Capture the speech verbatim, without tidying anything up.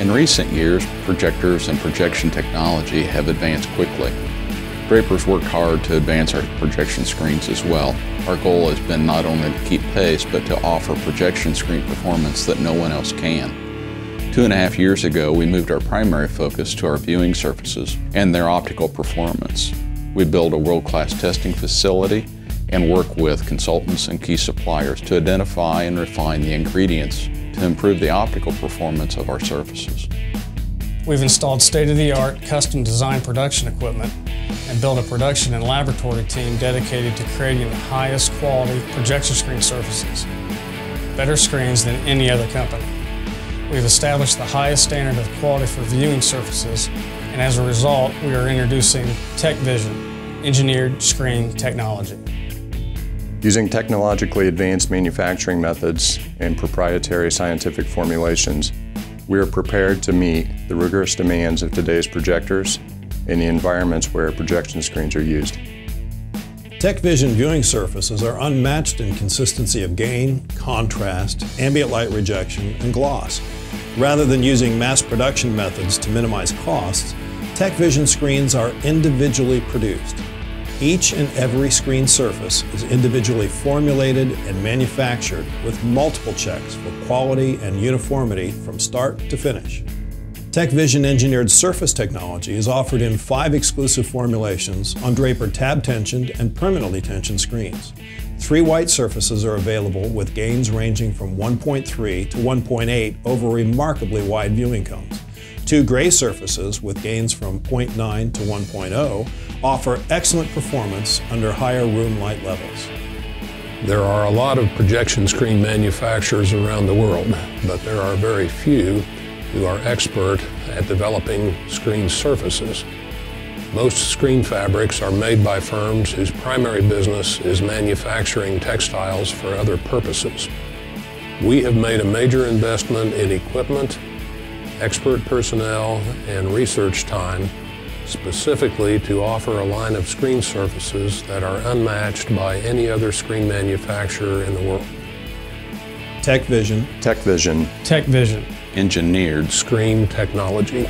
In recent years, projectors and projection technology have advanced quickly. Draper's worked hard to advance our projection screens as well. Our goal has been not only to keep pace, but to offer projection screen performance that no one else can. Two and a half years ago, we moved our primary focus to our viewing surfaces and their optical performance. We build a world-class testing facility and work with consultants and key suppliers to identify and refine the ingredients to improve the optical performance of our surfaces. We've installed state-of-the-art custom design production equipment and built a production and laboratory team dedicated to creating the highest quality projection screen surfaces, better screens than any other company. We've established the highest standard of quality for viewing surfaces, and as a result, we are introducing TechVision, engineered screen technology. Using technologically advanced manufacturing methods and proprietary scientific formulations, we are prepared to meet the rigorous demands of today's projectors and the environments where projection screens are used. TechVision viewing surfaces are unmatched in consistency of gain, contrast, ambient light rejection, and gloss. Rather than using mass production methods to minimize costs, TechVision screens are individually produced. Each and every screen surface is individually formulated and manufactured with multiple checks for quality and uniformity from start to finish. TechVision engineered surface technology is offered in five exclusive formulations on Draper tab-tensioned and permanently tensioned screens. Three white surfaces are available with gains ranging from one point three to one point eight over remarkably wide viewing cones. Two gray surfaces with gains from zero point nine to one point zero offer excellent performance under higher room light levels. There are a lot of projection screen manufacturers around the world, but there are very few who are expert at developing screen surfaces. Most screen fabrics are made by firms whose primary business is manufacturing textiles for other purposes. We have made a major investment in equipment, expert personnel, and research time specifically to offer a line of screen surfaces that are unmatched by any other screen manufacturer in the world. TechVision. TechVision. TechVision. Engineered screen technology.